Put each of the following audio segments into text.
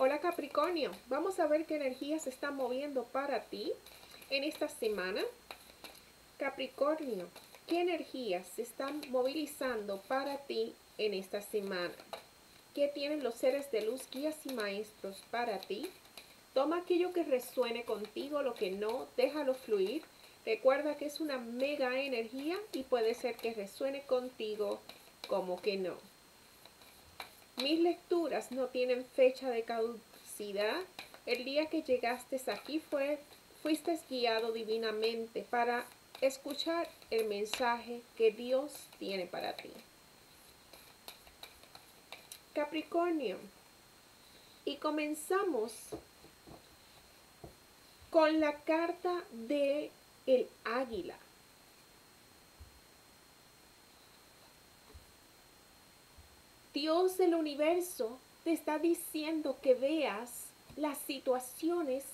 Hola Capricornio, vamos a ver qué energía se está moviendo para ti en esta semana. Capricornio, ¿qué energías se están movilizando para ti en esta semana? ¿Qué tienen los seres de luz, guías y maestros para ti? Toma aquello que resuene contigo, lo que no, déjalo fluir. Recuerda que es una mega energía y puede ser que resuene contigo como que no. Mis lecturas no tienen fecha de caducidad. El día que llegaste aquí fuiste guiado divinamente para escuchar el mensaje que Dios tiene para ti. Capricornio, y comenzamos con la carta de el águila. Dios del universo te está diciendo que veas las situaciones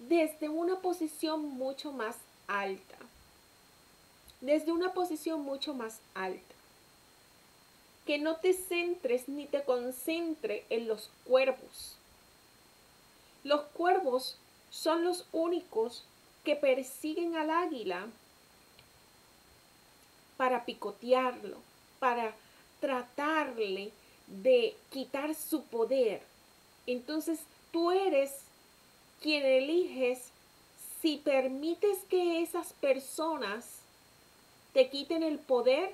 desde una posición mucho más alta. Desde una posición mucho más alta. Que no te centres ni te concentres en los cuervos. Los cuervos son los únicos que persiguen al águila para picotearlo, para tratarle de quitar su poder. Entonces tú eres quien eliges si permites que esas personas te quiten el poder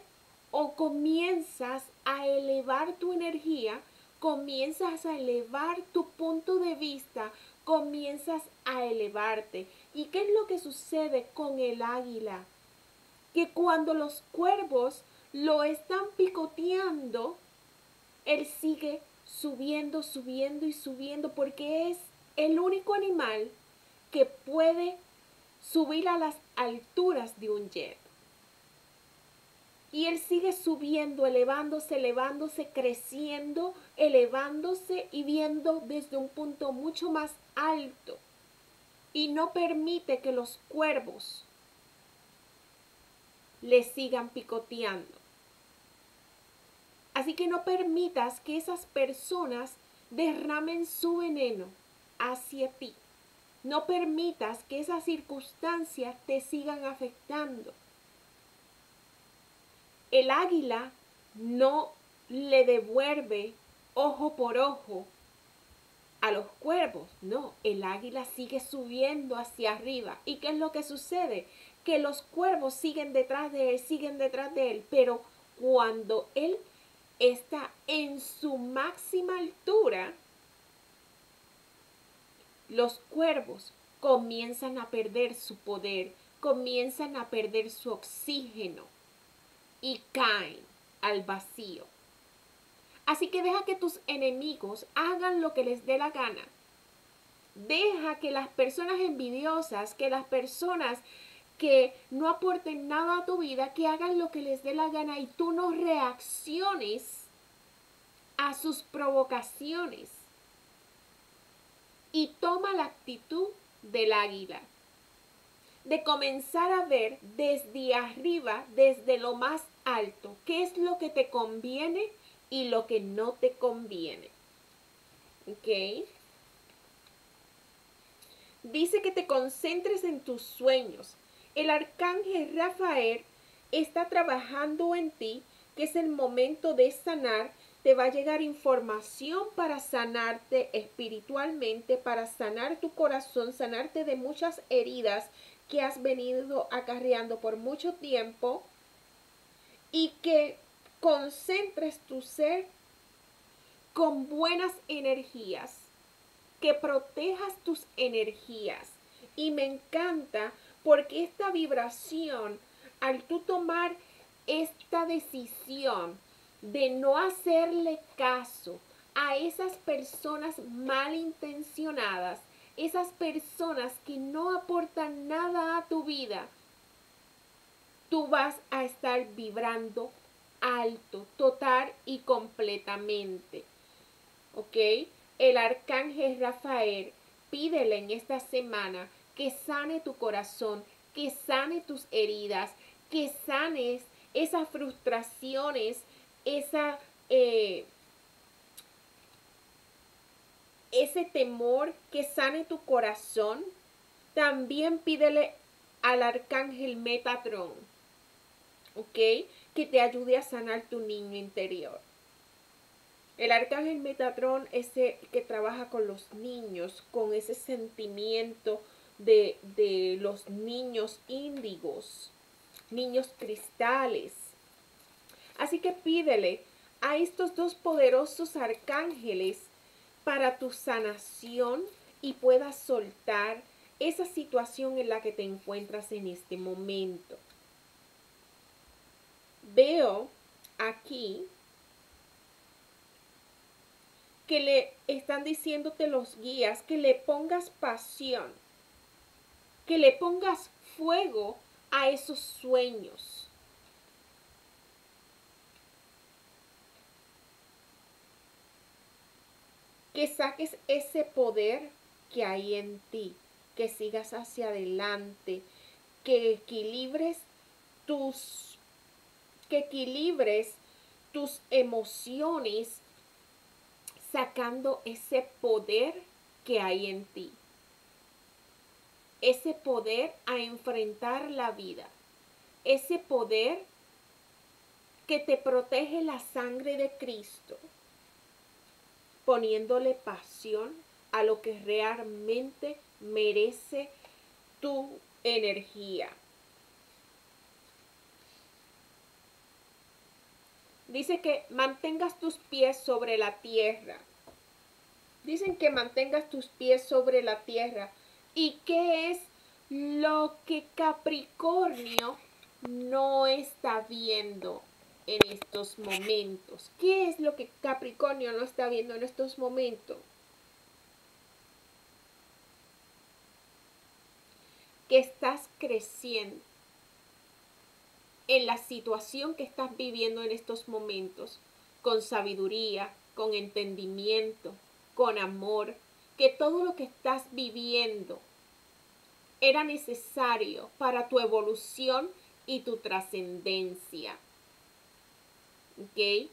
o comienzas a elevar tu energía, comienzas a elevar tu punto de vista, comienzas a elevarte. ¿Y qué es lo que sucede con el águila? Que cuando los cuervos lo están picoteando, él sigue subiendo, subiendo y subiendo, porque es el único animal que puede subir a las alturas de un jet. Y él sigue subiendo, elevándose, elevándose, creciendo, elevándose y viendo desde un punto mucho más alto. Y no permite que los cuervos le sigan picoteando. Así que no permitas que esas personas derramen su veneno hacia ti. No permitas que esas circunstancias te sigan afectando. El águila no le devuelve ojo por ojo a los cuervos. No, el águila sigue subiendo hacia arriba. ¿Y qué es lo que sucede? Que los cuervos siguen detrás de él. Pero cuando él está en su máxima altura, los cuervos comienzan a perder su poder, comienzan a perder su oxígeno. Y caen al vacío. Así que deja que tus enemigos hagan lo que les dé la gana. Deja que las personas envidiosas, que las personas que no aporten nada a tu vida, que hagan lo que les dé la gana y tú no reacciones a sus provocaciones. Y toma la actitud del águila. De comenzar a ver desde arriba, desde lo más alto, qué es lo que te conviene y lo que no te conviene. ¿Ok? Dice que te concentres en tus sueños. El arcángel Rafael está trabajando en ti, que es el momento de sanar. Te va a llegar información para sanarte espiritualmente, para sanar tu corazón, sanarte de muchas heridas que has venido acarreando por mucho tiempo, y que concentres tu ser con buenas energías, que protejas tus energías. Y me encanta porque esta vibración, al tú tomar esta decisión de no hacerle caso a esas personas malintencionadas, esas personas que no aportan nada a tu vida, tú vas a estar vibrando alto, total y completamente. ¿Ok? El arcángel Rafael, pídele en esta semana que sane tu corazón, que sane tus heridas, que sanes esas frustraciones, esa ese temor, que sane tu corazón. También pídele al arcángel Metatrón, ¿ok?, que te ayude a sanar tu niño interior. El arcángel Metatrón es el que trabaja con los niños, con ese sentimiento de los niños índigos, niños cristales. Así que pídele a estos dos poderosos arcángeles para tu sanación y puedas soltar esa situación en la que te encuentras en este momento. Veo aquí que le están diciéndote los guías que le pongas pasión, que le pongas fuego a esos sueños. Que saques ese poder que hay en ti, que sigas hacia adelante, que equilibres tus emociones sacando ese poder que hay en ti. Ese poder a enfrentar la vida. Ese poder que te protege la sangre de Cristo, poniéndole pasión a lo que realmente merece tu energía. Dice que mantengas tus pies sobre la tierra. Dicen que mantengas tus pies sobre la tierra. ¿Y qué es lo que Capricornio no está viendo en estos momentos? ¿Qué es lo que Capricornio no está viendo en estos momentos? Que estás creciendo en la situación que estás viviendo en estos momentos, con sabiduría, con entendimiento, con amor, que todo lo que estás viviendo era necesario para tu evolución y tu trascendencia, ¿ok?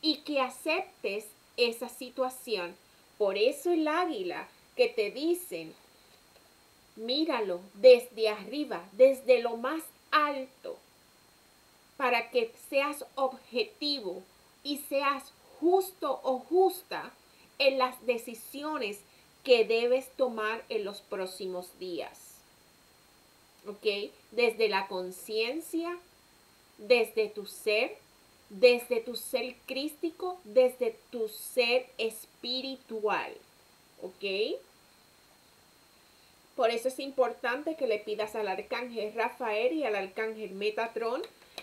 Y que aceptes esa situación. Por eso el águila que te dicen, míralo desde arriba, desde lo más alto, para que seas objetivo y seas justo o justa en las decisiones que debes tomar en los próximos días. ¿Ok? Desde la conciencia, desde tu ser crístico, desde tu ser espiritual. ¿Ok? Por eso es importante que le pidas al arcángel Rafael y al arcángel Metatrón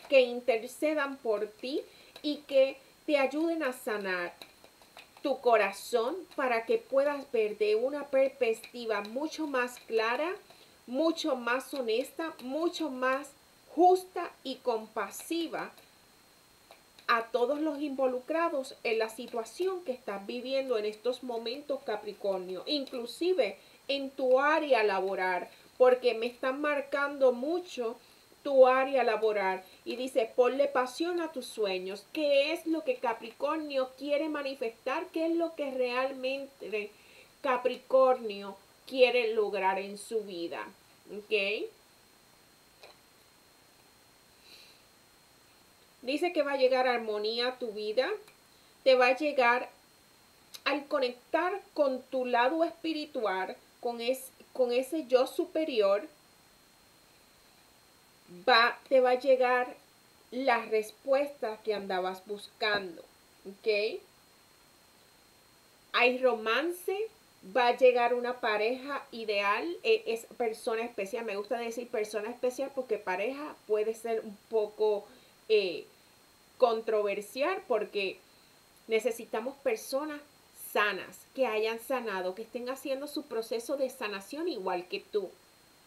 que intercedan por ti y que te ayuden a sanar tu corazón para que puedas ver de una perspectiva mucho más clara, mucho más honesta, mucho más justa y compasiva a todos los involucrados en la situación que estás viviendo en estos momentos, Capricornio, inclusive en tu área laboral, porque me están marcando mucho tu área laboral y dice, ponle pasión a tus sueños. ¿Qué es lo que Capricornio quiere manifestar? ¿Qué es lo que realmente Capricornio quiere lograr en su vida? ¿Ok? Dice que va a llegar armonía a tu vida, te va a llegar al conectar con tu lado espiritual, con ese yo superior. Te va a llegar las respuestas que andabas buscando, ¿ok? Hay romance, va a llegar una pareja ideal, es persona especial. Me gusta decir persona especial porque pareja puede ser un poco controversial, porque necesitamos personas sanas, que hayan sanado, que estén haciendo su proceso de sanación igual que tú.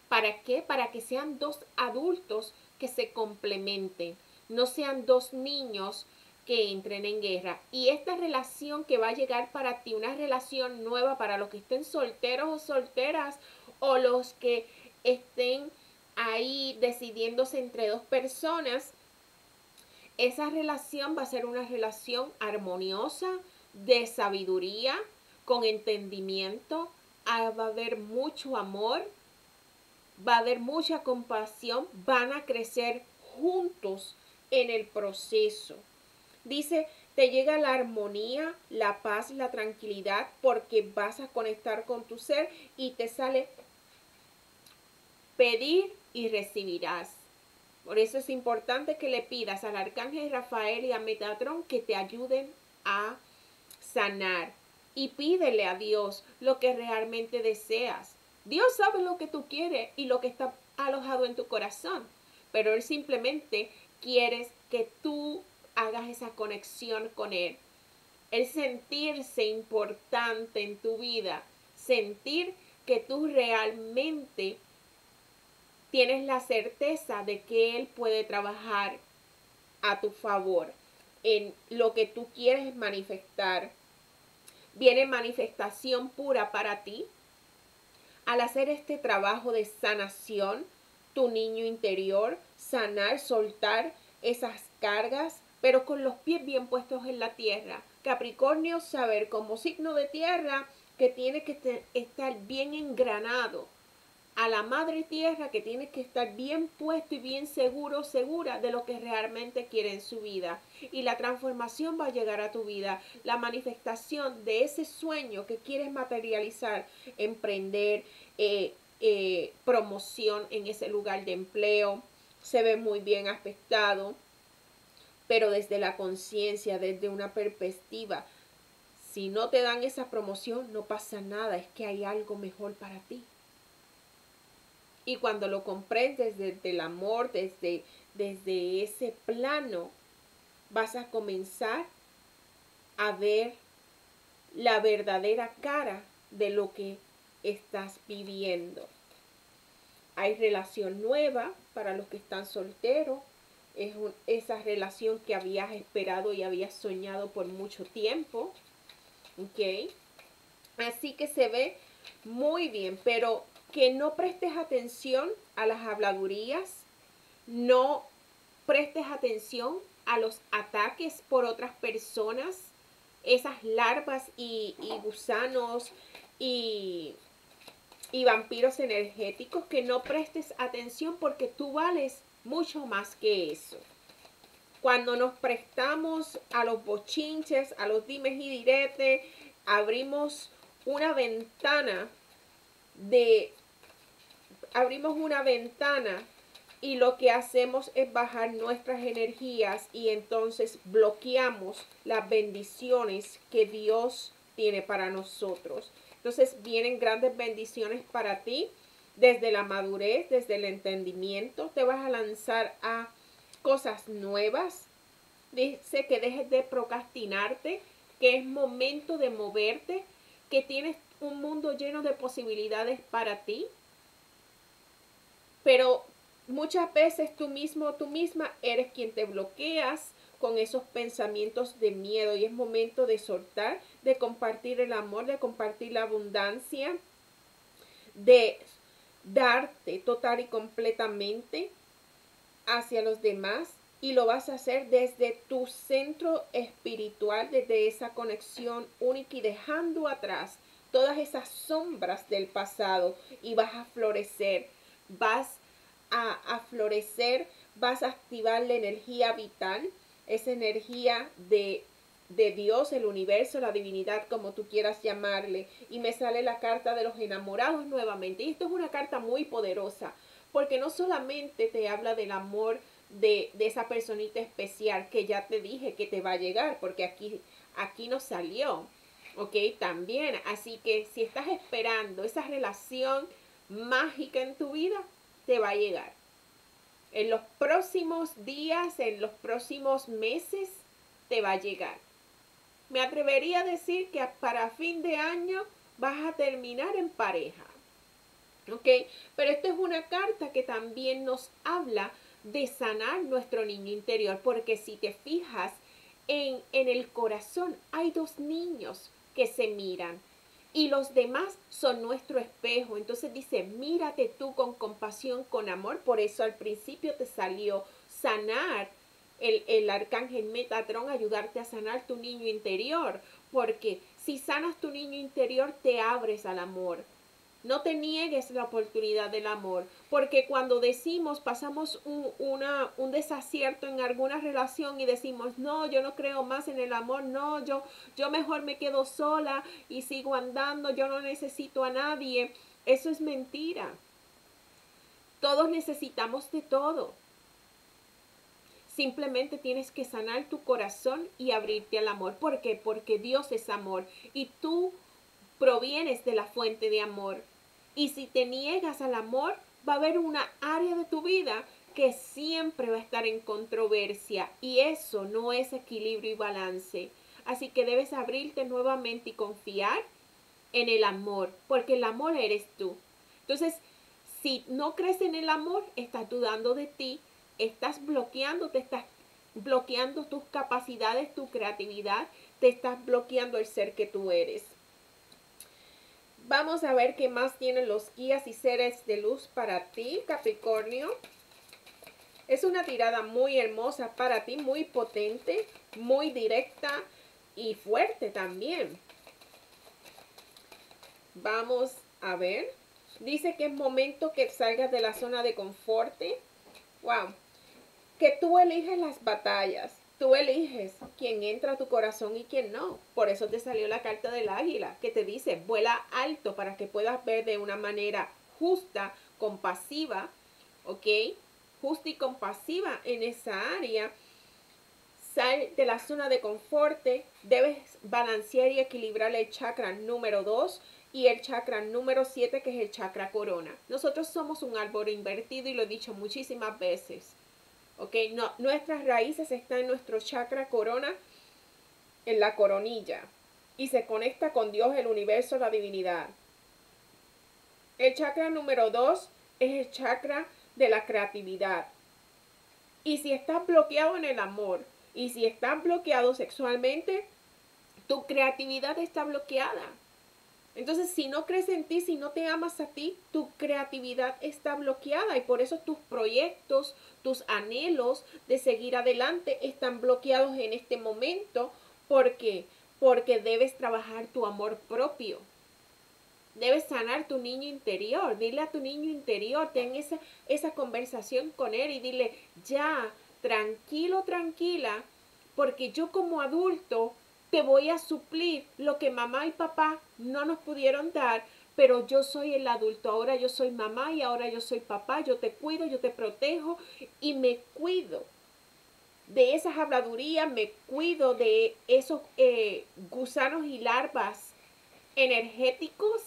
¿Para qué? Para que sean dos adultos que se complementen, no sean dos niños que entren en guerra. Y esta relación que va a llegar para ti, una relación nueva para los que estén solteros o solteras, o los que estén ahí decidiéndose entre dos personas, esa relación va a ser una relación armoniosa, de sabiduría, con entendimiento, va a haber mucho amor, va a haber mucha compasión, van a crecer juntos en el proceso. Dice, te llega la armonía, la paz, la tranquilidad, porque vas a conectar con tu ser y te sale pedir y recibirás. Por eso es importante que le pidas al Arcángel Rafael y a Metatrón que te ayuden a sanar. Y pídele a Dios lo que realmente deseas. Dios sabe lo que tú quieres y lo que está alojado en tu corazón. Pero Él simplemente quiere que tú hagas esa conexión con Él. El sentirse importante en tu vida. Sentir que tú realmente tienes la certeza de que Él puede trabajar a tu favor en lo que tú quieres manifestar. Viene manifestación pura para ti. Al hacer este trabajo de sanación, tu niño interior, sanar, soltar esas cargas, pero con los pies bien puestos en la tierra. Capricornio, saber como signo de tierra que tiene que estar bien engranado a la madre tierra, que tiene que estar bien puesto y bien seguro, segura de lo que realmente quiere en su vida. Y la transformación va a llegar a tu vida, la manifestación de ese sueño que quieres materializar, emprender, promoción en ese lugar de empleo, se ve muy bien aspectado, pero desde la conciencia, desde una perspectiva, si no te dan esa promoción, no pasa nada, es que hay algo mejor para ti. Y cuando lo comprendes desde el amor, desde ese plano, vas a comenzar a ver la verdadera cara de lo que estás viviendo. Hay relación nueva para los que están solteros. Es esa relación que habías esperado y habías soñado por mucho tiempo. ¿Okay? Así que se ve muy bien, pero que no prestes atención a las habladurías, no prestes atención a los ataques por otras personas, esas larvas y gusanos y vampiros energéticos, que no prestes atención porque tú vales mucho más que eso. Cuando nos prestamos a los bochinches, a los dimes y diretes, abrimos una ventana y lo que hacemos es bajar nuestras energías y entonces bloqueamos las bendiciones que Dios tiene para nosotros. Entonces vienen grandes bendiciones para ti desde la madurez, desde el entendimiento. Te vas a lanzar a cosas nuevas. Dice que dejes de procrastinarte, que es momento de moverte, que tienes un mundo lleno de posibilidades para ti. Pero muchas veces tú mismo o tú misma eres quien te bloqueas con esos pensamientos de miedo. Y es momento de soltar, de compartir el amor, de compartir la abundancia, de darte total y completamente hacia los demás. Y lo vas a hacer desde tu centro espiritual, desde esa conexión única y dejando atrás todas esas sombras del pasado, y vas a florecer. Vas a activar la energía vital, esa energía de Dios, el universo, la divinidad, como tú quieras llamarle. Y me sale la carta de los enamorados nuevamente. Y esto es una carta muy poderosa, porque no solamente te habla del amor de esa personita especial que ya te dije que te va a llegar, porque aquí nos salió. Ok, también. Así que si estás esperando esa relación mágica en tu vida, te va a llegar. En los próximos días, en los próximos meses, te va a llegar. Me atrevería a decir que para fin de año vas a terminar en pareja. ¿Ok? Pero esto es una carta que también nos habla de sanar nuestro niño interior, porque si te fijas en el corazón, hay dos niños que se miran. Y los demás son nuestro espejo. Entonces dice, mírate tú con compasión, con amor. Por eso al principio te salió sanar el arcángel Metatrón, ayudarte a sanar tu niño interior. Porque Si sanas tu niño interior, te abres al amor. No te niegues la oportunidad del amor, porque cuando decimos, pasamos un desacierto en alguna relación y decimos, no, yo no creo más en el amor, no, yo mejor me quedo sola y sigo andando, yo no necesito a nadie. Eso es mentira. Todos necesitamos de todo. Simplemente tienes que sanar tu corazón y abrirte al amor. ¿Por qué? Porque Dios es amor y tú provienes de la fuente de amor. Y si te niegas al amor, va a haber una área de tu vida que siempre va a estar en controversia, y eso no es equilibrio y balance. Así que debes abrirte nuevamente y confiar en el amor, porque el amor eres tú. Entonces, si no crees en el amor, estás dudando de ti, estás bloqueando, te estás bloqueando tus capacidades, tu creatividad, te estás bloqueando el ser que tú eres. Vamos a ver qué más tienen los guías y seres de luz para ti, Capricornio. Es una tirada muy hermosa para ti, muy potente, muy directa y fuerte también. Vamos a ver. Dice que es momento que salgas de la zona de confort. Wow. Que tú eliges las batallas. Tú eliges quién entra a tu corazón y quién no. Por eso te salió la carta del águila, que te dice, vuela alto para que puedas ver de una manera justa, compasiva, ¿ok? Justa y compasiva en esa área. Sal de la zona de confort. Debes balancear y equilibrar el chakra número 2 y el chakra número 7, que es el chakra corona. Nosotros somos un árbol invertido y lo he dicho muchísimas veces. Okay, no, nuestras raíces están en nuestro chakra corona, en la coronilla, y se conecta con Dios, el universo, la divinidad. El chakra número 2 es el chakra de la creatividad. Y si estás bloqueado en el amor, y si estás bloqueado sexualmente, tu creatividad está bloqueada. Entonces, si no crees en ti, si no te amas a ti, tu creatividad está bloqueada, y por eso tus proyectos, tus anhelos de seguir adelante están bloqueados en este momento. ¿Por qué? Porque debes trabajar tu amor propio. Debes sanar tu niño interior. Dile a tu niño interior, ten esa conversación con él y dile, ya, tranquilo, tranquila, porque yo como adulto te voy a suplir lo que mamá y papá no nos pudieron dar, pero yo soy el adulto, ahora yo soy mamá y ahora yo soy papá, yo te cuido, yo te protejo y me cuido de esas habladurías, me cuido de esos gusanos y larvas energéticos,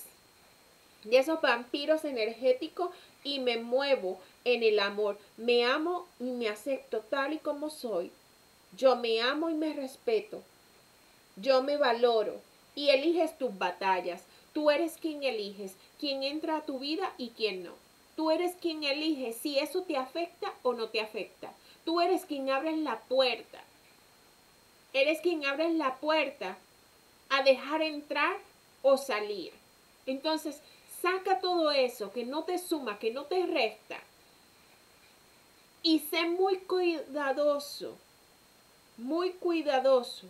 de esos vampiros energéticos, y me muevo en el amor, me amo y me acepto tal y como soy, yo me amo y me respeto. Yo me valoro y eliges tus batallas. Tú eres quien eliges, quien entra a tu vida y quien no. Tú eres quien eliges si eso te afecta o no te afecta. Tú eres quien abres la puerta. Eres quien abres la puerta a dejar entrar o salir. Entonces, saca todo eso que no te suma, que no te resta. Y sé muy cuidadoso, muy cuidadoso,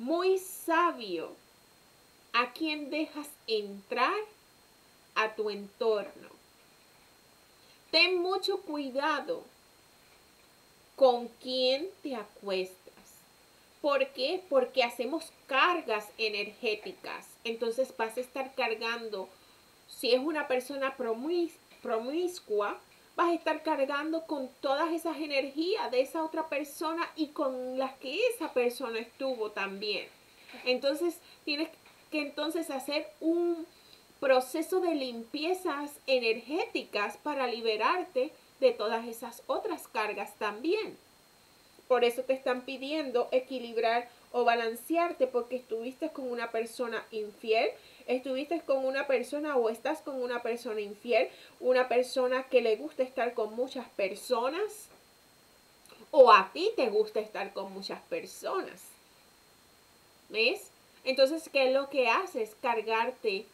muy sabio a quien dejas entrar a tu entorno. Ten mucho cuidado con quién te acuestas. ¿Por qué? Porque hacemos cargas energéticas. Entonces vas a estar cargando, si es una persona promiscua, vas a estar cargando con todas esas energías de esa otra persona y con las que esa persona estuvo también. Entonces tienes que hacer un proceso de limpiezas energéticas para liberarte de todas esas otras cargas también. Por eso te están pidiendo equilibrar o balancearte, porque estuviste con una persona infiel, estuviste con una persona o estás con una persona infiel, una persona que le gusta estar con muchas personas, o a ti te gusta estar con muchas personas. ¿Ves? Entonces, ¿qué es lo que haces? Cargarte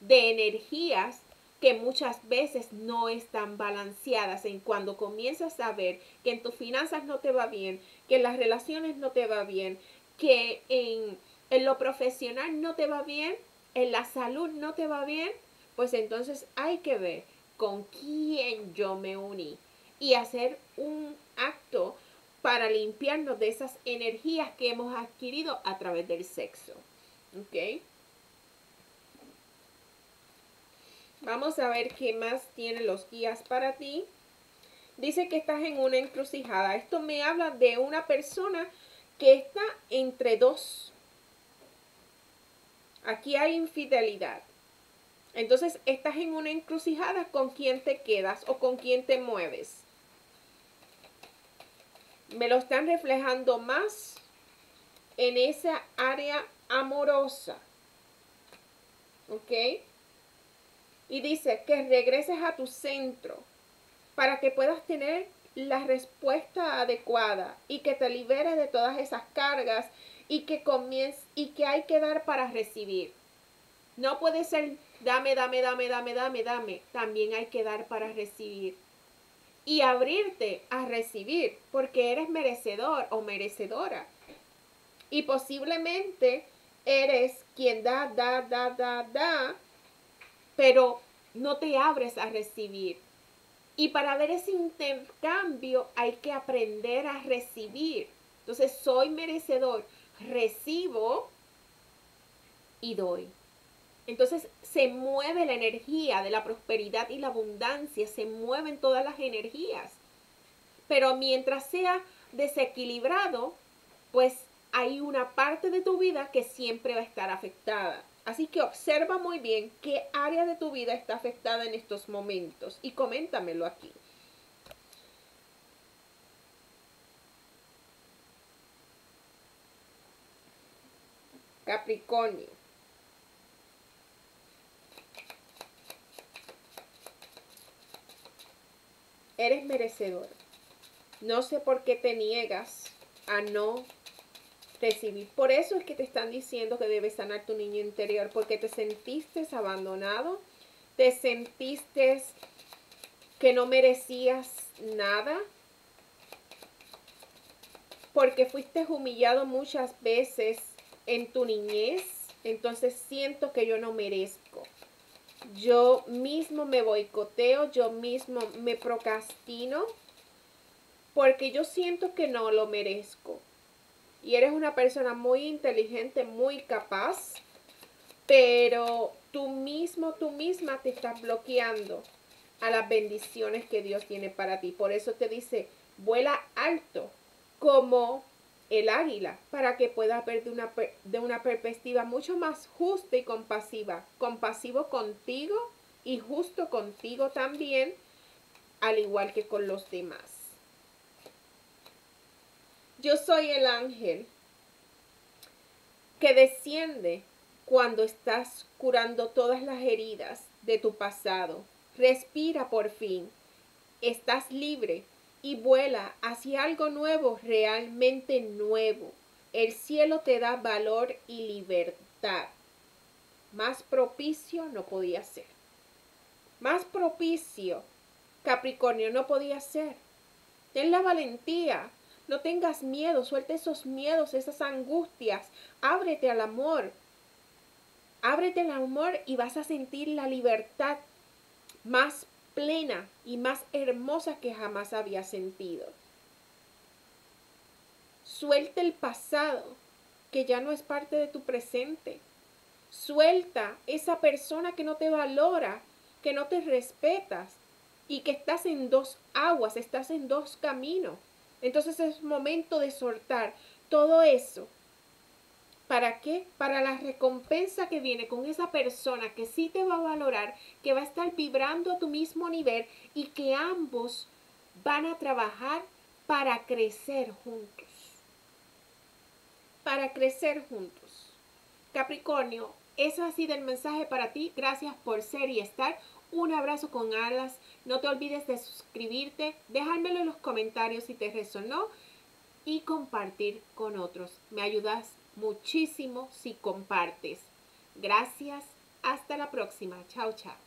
de energías que muchas veces no están balanceadas. En cuando comienzas a ver que en tus finanzas no te va bien, que en las relaciones no te va bien, que en en lo profesional no te va bien, en la salud no te va bien, pues entonces hay que ver con quién yo me uní y hacer un acto para limpiarnos de esas energías que hemos adquirido a través del sexo. ¿Ok? Vamos a ver qué más tienen los guías para ti. Dice que estás en una encrucijada. Esto me habla de una persona que está entre dos. Aquí hay infidelidad. Entonces estás en una encrucijada con quién te quedas o con quién te mueves. Me lo están reflejando más en esa área amorosa. ¿Ok? Y dice que regreses a tu centro para que puedas tener la respuesta adecuada y que te liberes de todas esas cargas y que comiences y que hay que dar para recibir. No puede ser dame, dame, dame, dame, dame, dame. También hay que dar para recibir. Y abrirte a recibir porque eres merecedor o merecedora. Y posiblemente eres quien da, da, da, da, da, pero no te abres a recibir. Y para ver ese intercambio hay que aprender a recibir. Entonces, soy merecedor, recibo y doy. Entonces, se mueve la energía de la prosperidad y la abundancia, se mueven todas las energías. Pero mientras sea desequilibrado, pues hay una parte de tu vida que siempre va a estar afectada. Así que observa muy bien qué área de tu vida está afectada en estos momentos y coméntamelo aquí. Capricornio. Eres merecedor. No sé por qué te niegas a no recibir. Por eso es que te están diciendo que debes sanar tu niño interior, porque te sentiste abandonado, te sentiste que no merecías nada, porque fuiste humillado muchas veces en tu niñez. Entonces siento que yo no merezco. Yo mismo me boicoteo, yo mismo me procrastino, porque yo siento que no lo merezco. Y eres una persona muy inteligente, muy capaz, pero tú mismo, tú misma te estás bloqueando a las bendiciones que Dios tiene para ti. Por eso te dice, vuela alto como el águila, para que puedas ver de una perspectiva mucho más justa y compasiva. Compasivo contigo y justo contigo también, al igual que con los demás. Yo soy el ángel que desciende cuando estás curando todas las heridas de tu pasado. Respira por fin. Estás libre y vuela hacia algo nuevo, realmente nuevo. El cielo te da valor y libertad. Más propicio no podía ser. Más propicio, Capricornio, no podía ser. Ten la valentía. No tengas miedo, suelta esos miedos, esas angustias. Ábrete al amor. Ábrete al amor y vas a sentir la libertad más plena y más hermosa que jamás habías sentido. Suelta el pasado, que ya no es parte de tu presente. Suelta esa persona que no te valora, que no te respetas y que estás en dos aguas, estás en dos caminos. Entonces es momento de soltar todo eso. ¿Para qué? Para la recompensa que viene con esa persona que sí te va a valorar, que va a estar vibrando a tu mismo nivel y que ambos van a trabajar para crecer juntos. Para crecer juntos. Capricornio, eso ha sido el mensaje para ti. Gracias por ser y estar. Un abrazo con alas. No te olvides de suscribirte, dejármelo en los comentarios si te resonó y compartir con otros. Me ayudas muchísimo si compartes. Gracias. Hasta la próxima. Chao, chao.